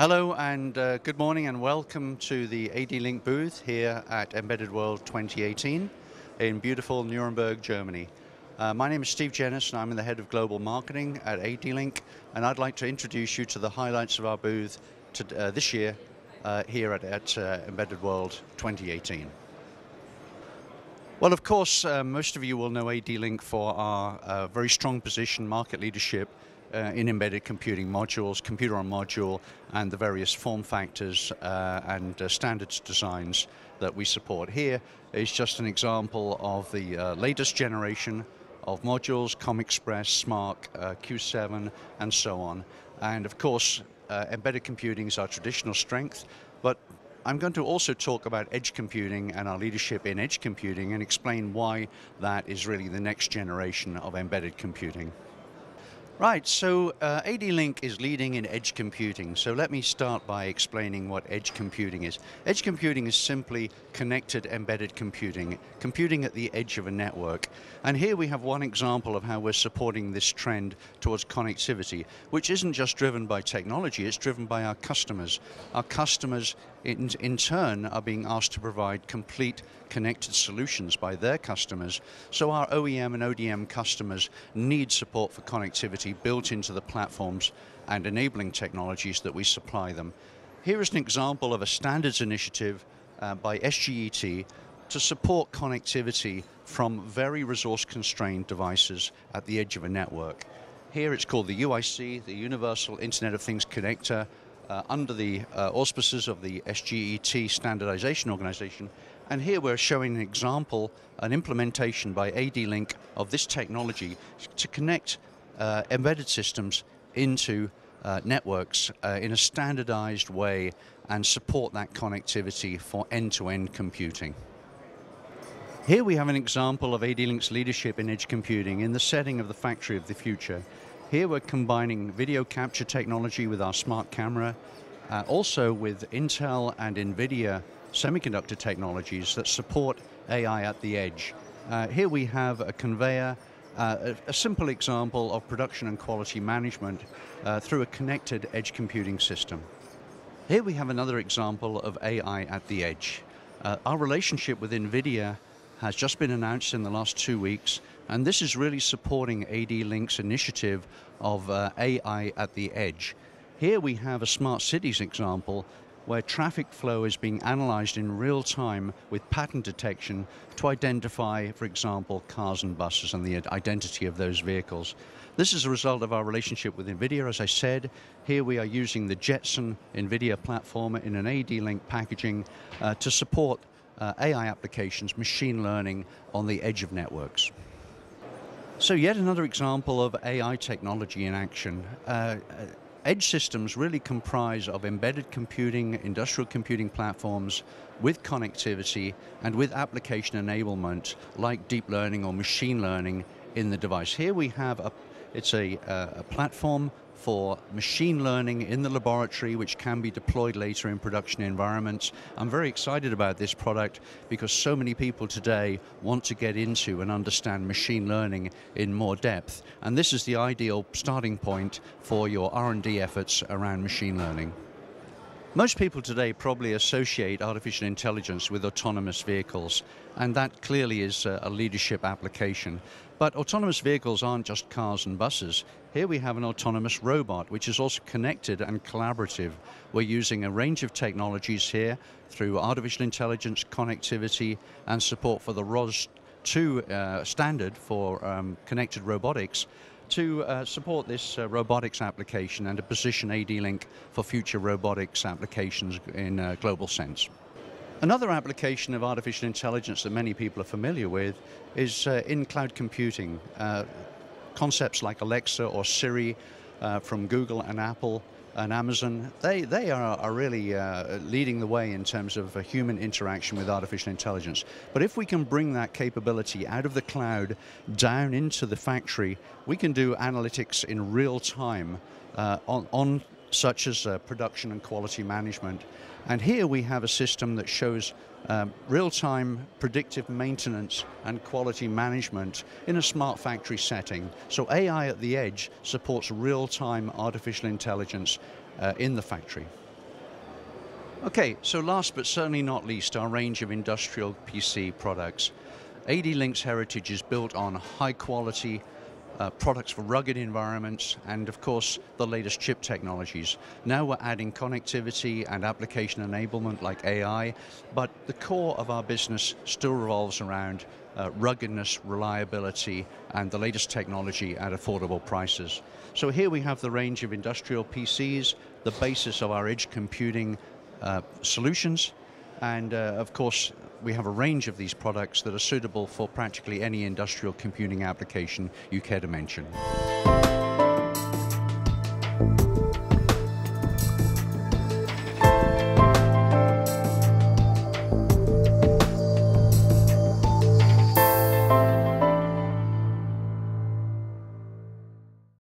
Hello and good morning and welcome to the ADLINK booth here at Embedded World 2018 in beautiful Nuremberg, Germany. My name is Steve Jenness and I'm the head of global marketing at ADLINK, and I'd like to introduce you to the highlights of our booth this year here at Embedded World 2018. Well, of course, most of you will know ADLINK for our very strong position, market leadership in embedded computing modules, computer on module, and the various form factors and standards designs that we support. Here is just an example of the latest generation of modules, COM Express, SMARC, Q7, and so on. And of course, embedded computing is our traditional strength, but I'm going to also talk about edge computing and our leadership in edge computing and explain why that is really the next generation of embedded computing. Right, so ADLINK is leading in edge computing, so let me start by explaining what edge computing is. Edge computing is simply connected embedded computing, computing at the edge of a network. And here we have one example of how we're supporting this trend towards connectivity, which isn't just driven by technology, it's driven by our customers. Our customers in turn are being asked to provide complete connected solutions by their customers, so our OEM and ODM customers need support for connectivity built into the platforms and enabling technologies that we supply them. Here is an example of a standards initiative by SGET to support connectivity from very resource-constrained devices at the edge of a network. Here it's called the UIC, the Universal Internet of Things connector, under the auspices of the SGET standardization organization. And here we're showing an example, an implementation by ADLINK of this technology to connect embedded systems into networks in a standardized way and support that connectivity for end-to-end computing. Here we have an example of ADLINK's leadership in edge computing in the setting of the factory of the future. Here we're combining video capture technology with our smart camera, also with Intel and NVIDIA semiconductor technologies that support AI at the edge. Here we have a conveyor, a simple example of production and quality management through a connected edge computing system. Here we have another example of AI at the edge. Our relationship with NVIDIA has just been announced in the last 2 weeks, and this is really supporting ADLINK's initiative of AI at the edge. Here we have a smart cities example where traffic flow is being analyzed in real time with pattern detection to identify, for example, cars and buses and the identity of those vehicles. This is a result of our relationship with NVIDIA, as I said. Here we are using the Jetson NVIDIA platform in an ADLINK packaging to support AI applications, machine learning on the edge of networks. So yet another example of AI technology in action. Edge systems really comprise of embedded computing, industrial computing platforms with connectivity and with application enablement like deep learning or machine learning in the device. Here we have a platform for machine learning in the laboratory, which can be deployed later in production environments. I'm very excited about this product because so many people today want to get into and understand machine learning in more depth. And this is the ideal starting point for your R&D efforts around machine learning. Most people today probably associate artificial intelligence with autonomous vehicles, and that clearly is a leadership application. But autonomous vehicles aren't just cars and buses. Here we have an autonomous robot, which is also connected and collaborative. We're using a range of technologies here through artificial intelligence, connectivity, and support for the ROS2 standard for connected robotics to support this robotics application and to position ADLINK for future robotics applications in a global sense. Another application of artificial intelligence that many people are familiar with is in cloud computing. Concepts like Alexa or Siri from Google and Apple and Amazon, they are really leading the way in terms of human interaction with artificial intelligence. But if we can bring that capability out of the cloud down into the factory, we can do analytics in real time on such as production and quality management. And here we have a system that shows real-time predictive maintenance and quality management in a smart factory setting. So AI at the edge supports real-time artificial intelligence in the factory. Okay, so last but certainly not least, our range of industrial PC products. ADLINK's heritage is built on high quality products for rugged environments and, of course, the latest chip technologies. Now we're adding connectivity and application enablement like AI, but the core of our business still revolves around ruggedness, reliability, and the latest technology at affordable prices. So here we have the range of industrial PCs, the basis of our edge computing solutions, and of course, we have a range of these products that are suitable for practically any industrial computing application you care to mention.